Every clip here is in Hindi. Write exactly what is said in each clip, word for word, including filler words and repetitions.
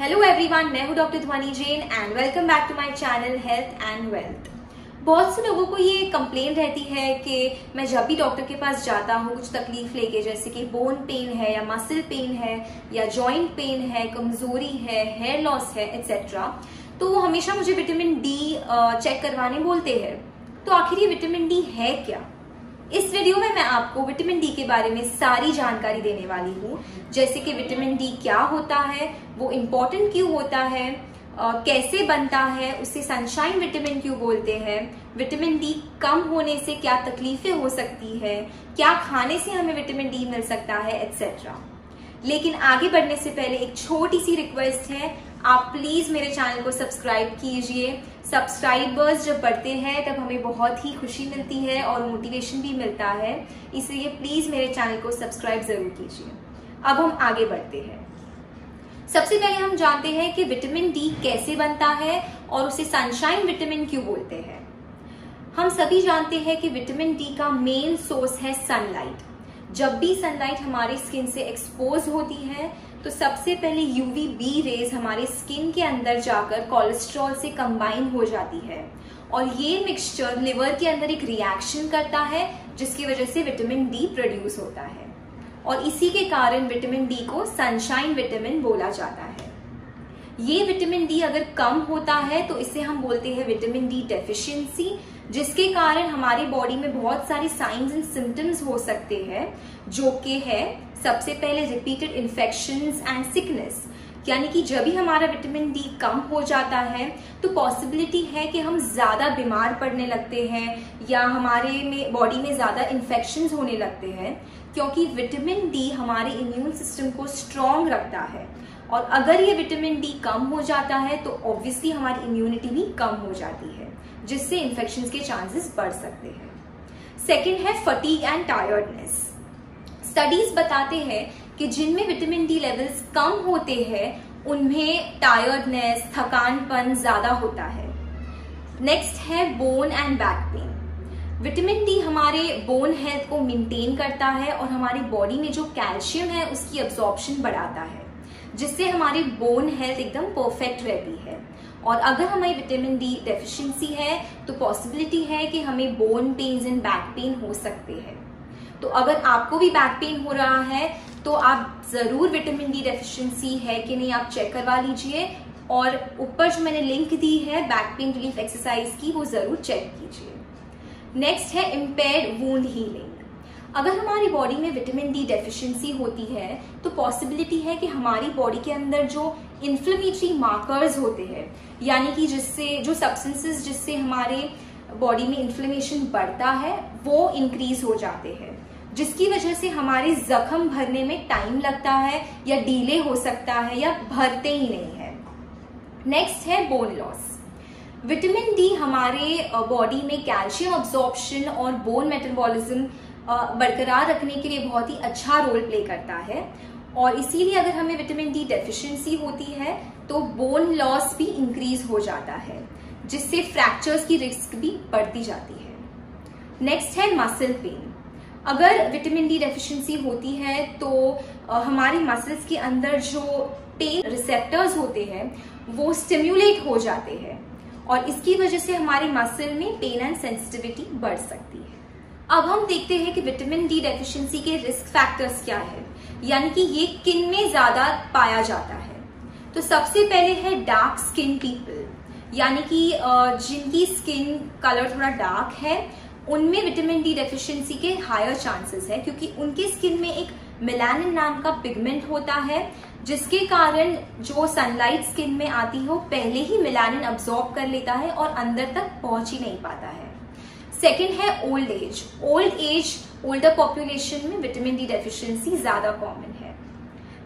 हेलो एवरीवन, मैं हूं doctor Dhwani Jain and welcome back to my channel health and wealth. बहुत से लोगों को ये कंप्लेन रहती है कि मैं जब भी डॉक्टर के पास जाता हूँ कुछ तकलीफ लेके, जैसे कि बोन पेन है या मसल पेन है या जॉइंट पेन है, कमजोरी है, हेयर लॉस है एक्सेट्रा, तो वो हमेशा मुझे विटामिन डी चेक करवाने बोलते हैं। तो आखिर ये विटामिन डी है क्या? इस वीडियो में मैं आपको विटामिन डी के बारे में सारी जानकारी देने वाली हूँ, जैसे कि विटामिन डी क्या होता है, वो इम्पोर्टेंट क्यों होता है, कैसे बनता है, उसे सनशाइन विटामिन क्यों बोलते हैं, विटामिन डी कम होने से क्या तकलीफें हो सकती है, क्या खाने से हमें विटामिन डी मिल सकता है एक्सेट्रा। लेकिन आगे बढ़ने से पहले एक छोटी सी रिक्वेस्ट है, आप प्लीज मेरे चैनल को सब्सक्राइब कीजिए। सब्सक्राइबर्स जब बढ़ते हैं तब हमें बहुत ही खुशी मिलती है और मोटिवेशन भी मिलता है, इसलिए प्लीज मेरे चैनल को सब्सक्राइब जरूर कीजिए। अब हम आगे बढ़ते हैं। सबसे पहले हम जानते हैं कि विटामिन डी कैसे बनता है और उसे सनशाइन विटामिन क्यों बोलते हैं। हम सभी जानते हैं कि विटामिन डी का मेन सोर्स है सनलाइट। जब भी सनलाइट हमारी स्किन से एक्सपोज होती है तो सबसे पहले यूवीबी रेज हमारे स्किन के अंदर जाकर कोलेस्ट्रॉल से कंबाइन हो जाती है और ये मिक्सचर लिवर के अंदर एक रिएक्शन करता है, जिसकी वजह से विटामिन डी प्रोड्यूस होता है और इसी के कारण विटामिन डी को सनशाइन विटामिन बोला जाता है। ये विटामिन डी अगर कम होता है तो इसे हम बोलते हैं विटामिन डी डेफिशिएंसी, जिसके कारण हमारी बॉडी में बहुत सारे साइंस एंड सिम्टम्स हो सकते हैं, जो कि है सबसे पहले रिपीटेड इन्फेक्शंस एंड सिकनेस। यानी कि जब भी हमारा विटामिन डी कम हो जाता है तो पॉसिबिलिटी है कि हम ज़्यादा बीमार पड़ने लगते हैं या हमारे में बॉडी में ज़्यादा इन्फेक्शंस होने लगते हैं, क्योंकि विटामिन डी हमारे इम्यून सिस्टम को स्ट्रॉन्ग रखता है और अगर ये विटामिन डी कम हो जाता है तो ऑब्वियसली हमारी इम्यूनिटी भी कम हो जाती है, जिससे इन्फेक्शंस के चांसेस बढ़ सकते हैं। सेकेंड है फटीग एंड टायर्डनेस। स्टडीज बताते हैं कि जिनमें विटामिन डी लेवल्स कम होते हैं उनमें टायर्डनेस, थकानपन ज्यादा होता है। नेक्स्ट है bone and back pain. Vitamin D हमारे बोन हेल्थ को मेंटेन करता है और हमारी बॉडी में जो कैल्शियम है उसकी एब्जॉर्प्शन बढ़ाता है, जिससे हमारी बोन हेल्थ एकदम परफेक्ट रहती है। और अगर हमें विटामिन डी डेफिशिएंसी है तो पॉसिबिलिटी है कि हमें bone pains and back pain हो सकते हैं। तो अगर आपको भी बैक पेन हो रहा है तो आप ज़रूर विटामिन डी डेफिशिएंसी है कि नहीं आप चेक करवा लीजिए, और ऊपर जो मैंने लिंक दी है बैक पेन रिलीफ एक्सरसाइज की वो ज़रूर चेक कीजिए। नेक्स्ट है इम्पेयर्ड वुंड हीलिंग। अगर हमारी बॉडी में विटामिन डी डेफिशिएंसी होती है तो पॉसिबिलिटी है कि हमारी बॉडी के अंदर जो इन्फ्लेमेटरी मार्कर्स होते हैं, यानी कि जिससे जो सब्सटेंसेस जिससे हमारे बॉडी में इन्फ्लेमेशन बढ़ता है वो इंक्रीज हो जाते हैं, जिसकी वजह से हमारे जख्म भरने में टाइम लगता है या डिले हो सकता है या भरते ही नहीं है। नेक्स्ट है बोन लॉस। विटामिन डी हमारे बॉडी में कैल्शियम अब्जॉर्प्शन और बोन मेटाबॉलिज्म बरकरार रखने के लिए बहुत ही अच्छा रोल प्ले करता है और इसीलिए अगर हमें विटामिन डी डेफिशिएंसी होती है तो बोन लॉस भी इंक्रीज हो जाता है, जिससे फ्रैक्चर्स की रिस्क भी बढ़ती जाती है। नेक्स्ट है मसल पेन। अगर विटामिन डी डेफिशिएंसी होती है तो हमारे मसल्स के अंदर जो पेन रिसेप्टर्स होते हैं वो स्टिम्युलेट हो जाते हैं और इसकी वजह से हमारे मसल में पेन एंड सेंसिटिविटी बढ़ सकती है। अब हम देखते हैं कि विटामिन डी डेफिशिएंसी के रिस्क फैक्टर्स क्या है, यानी कि ये किन में ज्यादा पाया जाता है। तो सबसे पहले है डार्क स्किन पीपल, यानी कि जिनकी स्किन कलर थोड़ा डार्क है उनमें विटामिन डी डेफिशिएंसी के हायर चांसेस है, क्योंकि उनकी स्किन में एक मेलानिन नाम का पिगमेंट होता है, जिसके कारण जो सनलाइट स्किन में आती है वो पहले ही मेलानिन अब्सॉर्ब कर लेता है और अंदर तक पहुंच ही नहीं पाता है। सेकेंड है old age. Old age older population में विटामिन डी डेफिशिएंसी ज्यादा कॉमन है।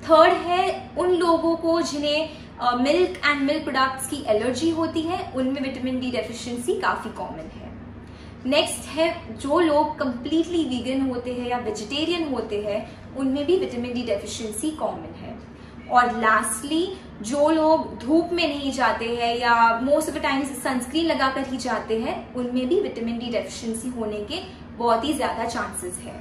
थर्ड है उन लोगों को जिन्हें मिल्क एंड मिल्क प्रोडक्ट्स की एलर्जी होती है, उनमें विटामिन डी डेफिशिएंसी काफी कॉमन है। नेक्स्ट है जो लोग कंप्लीटली वीगन होते हैं या वेजिटेरियन होते हैं, उनमें भी विटामिन डी डेफिशिएंसी कॉमन है। और लास्टली जो लोग धूप में नहीं जाते हैं या most of the times sunscreen लगाकर ही जाते हैं, उनमें भी विटामिन डी डेफिशिएंसी होने के बहुत ही ज्यादा चांसेस है।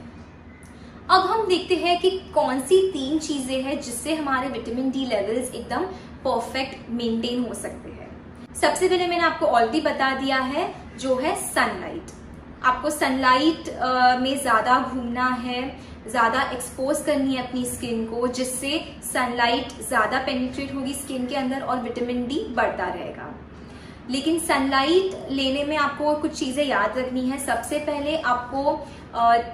अब हम देखते हैं कि कौन सी तीन चीजें हैं जिससे हमारे विटामिन डी लेवल्स एकदम परफेक्ट मेंटेन हो सकते हैं। सबसे पहले मैंने आपको ऑलरेडी बता दिया है, जो है सनलाइट। आपको सनलाइट में ज्यादा घूमना है, ज्यादा एक्सपोज करनी है अपनी स्किन को, जिससे सनलाइट ज्यादा पेनिट्रेट होगी स्किन के अंदर और विटामिन डी बढ़ता रहेगा। लेकिन सनलाइट लेने में आपको कुछ चीजें याद रखनी है। सबसे पहले आपको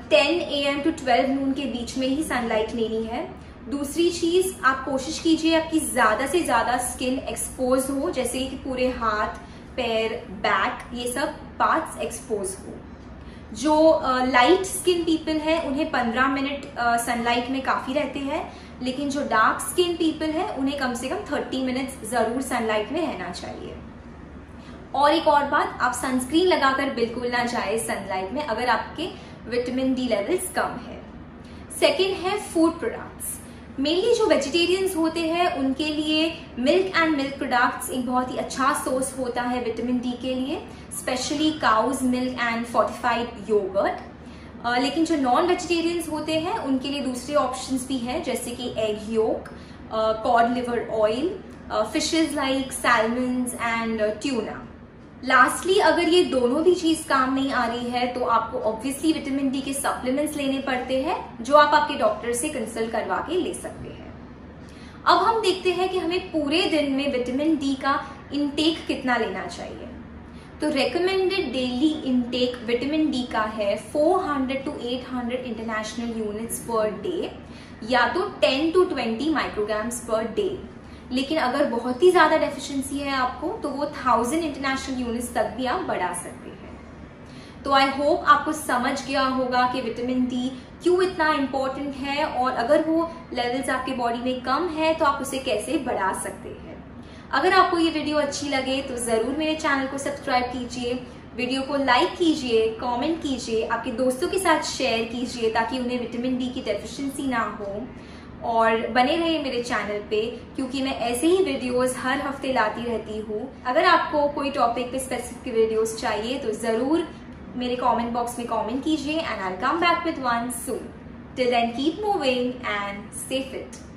ten A M to twelve noon के बीच में ही सनलाइट लेनी है। दूसरी चीज, आप कोशिश कीजिए आपकी ज्यादा से ज्यादा स्किन एक्सपोज हो, जैसे कि पूरे हाथ, पैर, बैक, ये सब पार्ट्स एक्सपोज हो। जो लाइट स्किन पीपल हैं उन्हें पंद्रह मिनट सनलाइट में काफी रहते हैं, लेकिन जो डार्क स्किन पीपल हैं उन्हें कम से कम तीस मिनट जरूर सनलाइट में रहना चाहिए। और एक और बात, आप सनस्क्रीन लगाकर बिल्कुल ना जाए सनलाइट में अगर आपके विटामिन डी लेवल्स कम है। सेकेंड है फूड प्रोडक्ट्स। मेनली जो वेजिटेरियंस होते हैं उनके लिए मिल्क एंड मिल्क प्रोडक्ट्स एक बहुत ही अच्छा सोर्स होता है विटामिन डी के लिए, specially cows milk and fortified yogurt. लेकिन जो नॉन वेजिटेरियंस होते हैं उनके लिए दूसरे ऑप्शंस भी हैं, जैसे कि egg yolk, cod liver oil, fishes like salmon and tuna. Lastly, अगर ये दोनों भी चीज काम नहीं आ रही है तो आपको ऑब्वियसली विटामिन डी के सप्लीमेंट्स लेने पड़ते हैं, जो आप आपके डॉक्टर से कंसल्ट करवा के ले सकते हैं। अब हम देखते हैं कि हमें पूरे दिन में विटामिन डी का इनटेक कितना लेना चाहिए। तो recommended daily intake vitamin D का है four hundred to eight hundred international units per day, या तो ten to twenty micrograms per day. लेकिन अगर बहुत ही ज्यादा डेफिशिएंसी है आपको तो वो थाउजेंड इंटरनेशनल यूनिट्स तक भी आप बढ़ा सकते हैं। तो आई होप आपको समझ गया होगा कि विटामिन डी क्यों इतना इम्पोर्टेंट है, और अगर वो लेवल्स आपके बॉडी में कम है तो आप उसे कैसे बढ़ा सकते हैं। अगर आपको ये वीडियो अच्छी लगे तो जरूर मेरे चैनल को सब्सक्राइब कीजिए, वीडियो को लाइक कीजिए, कॉमेंट कीजिए, आपके दोस्तों के साथ शेयर कीजिए ताकि उन्हें विटामिन डी की डेफिशिएंसी ना हो। और बने रहिए मेरे चैनल पे, क्योंकि मैं ऐसे ही वीडियोस हर हफ्ते लाती रहती हूँ। अगर आपको कोई टॉपिक पे स्पेसिफिक वीडियोस चाहिए तो ज़रूर मेरे कमेंट बॉक्स में कमेंट कीजिए, and I will come back with one soon. Till then keep moving and stay fit.